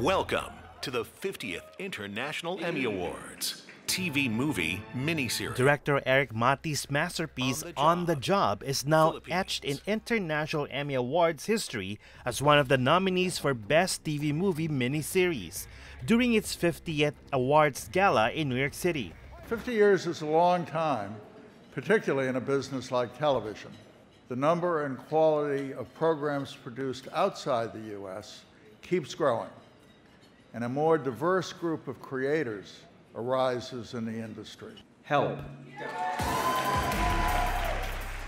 Welcome to the 50th International Emmy Awards. TV movie miniseries. Director Erik Matti's masterpiece On the Job is now etched in International Emmy Awards history as one of the nominees for Best TV Movie Miniseries during its 50th Awards Gala in New York City. 50 years is a long time, particularly in a business like television. The number and quality of programs produced outside the U.S. keeps growing, and a more diverse group of creators arises in the industry. Help.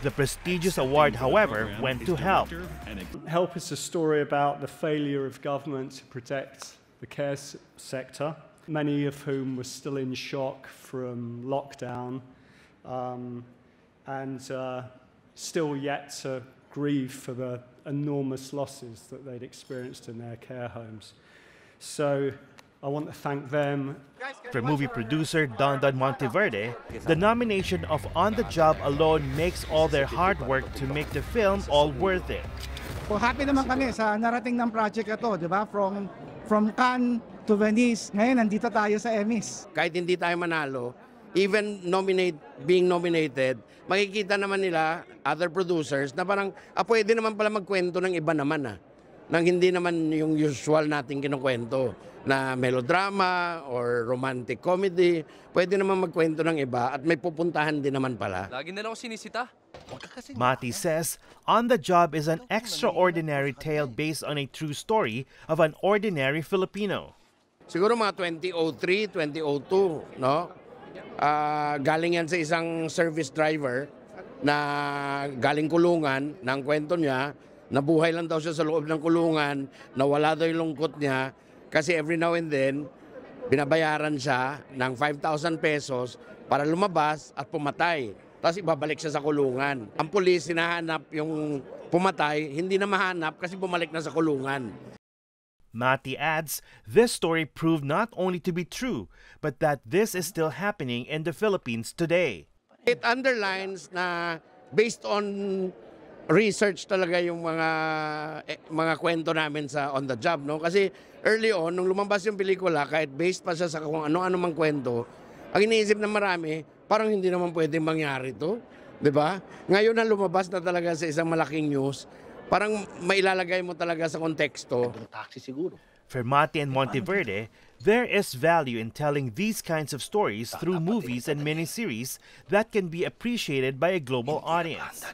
The prestigious award, however, went to Help. Help is a story about the failure of government to protect the care sector, many of whom were still in shock from lockdown and still yet to grieve for the enormous losses that they'd experienced in their care homes. So I want to thank them. For movie producer Dondon Monteverde, the nomination of On the Job alone makes all their hard work to make the film all worth it. Well, happy naman kami sa narating ng project na to, di ba? From Cannes to Venice, ngayon nandito tayo sa Emmys. Kahit hindi tayo manalo, even being nominated, makikita naman nila, other producers, na parang, pwede naman pala magkwento ng iba naman, nang hindi naman yung usual nating kinukwento na melodrama or romantic comedy. Pwede naman magkwento ng iba at may pupuntahan din naman pala. Lagi na lang sinisita. Matti says On the Job is an extraordinary tale based on a true story of an ordinary Filipino. Siguro mga 2003, 2002, no? Galing yan sa isang service driver na galing kulungan ng kwento niya. Nabuhay lang daw siya sa loob ng kulungan, nawala daw yung lungkot niya kasi every now and then binabayaran siya ng 5,000 pesos para lumabas at pumatay. Tapos ibabalik siya sa kulungan. Ang pulis hinahanap yung pumatay, hindi na mahanap kasi bumalik na sa kulungan. Matti adds, this story proved not only to be true, but that this is still happening in the Philippines today. It underlines na based on research talaga yung mga kwento namin sa On the Job, no? Kasi early on, nung lumabas yung pelikula, kahit based pa siya sa kung ano-ano mang kwento, ang iniisip ng marami, parang hindi naman pwedeng mangyari to, di ba? Ngayon na lumabas na talaga sa isang malaking news, parang mailalagay mo talaga sa konteksto. For Matti and Monteverde, there is value in telling these kinds of stories through movies and miniseries that can be appreciated by a global audience.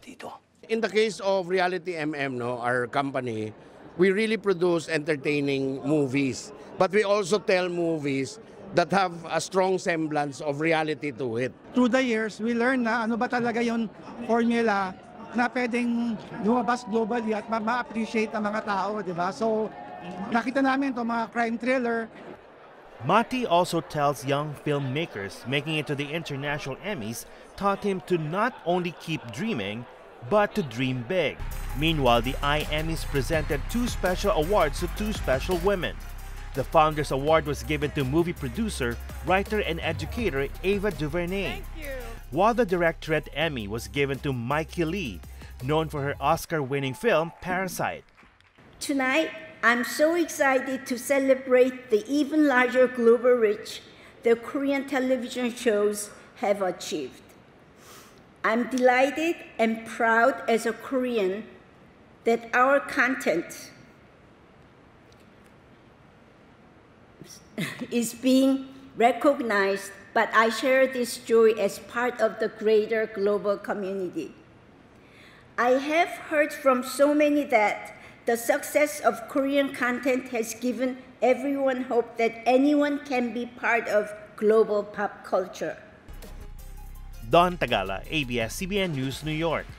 In the case of Reality MM, no, our company, we really produce entertaining movies. But we also tell movies that have a strong semblance of reality to it. Through the years, we learn na ano ba talaga yung formula na pwedeng lumabas globally at ma-appreciate ang mga tao, di ba? So, nakita namin ito, mga crime thriller. Matti also tells young filmmakers making it to the International Emmys taught him to not only keep dreaming, but to dream big. Meanwhile, the IEMMYs presented two special awards to two special women. The Founders Award was given to movie producer, writer, and educator Ava DuVernay, while the Directorate Emmy was given to Mikey Lee, known for her Oscar-winning film, Parasite. Tonight, I'm so excited to celebrate the even larger global reach the Korean television shows have achieved. I'm delighted and proud as a Korean that our content is being recognized, but I share this joy as part of the greater global community. I have heard from so many that the success of Korean content has given everyone hope that anyone can be part of global pop culture. Don Tagala, ABS-CBN News, New York.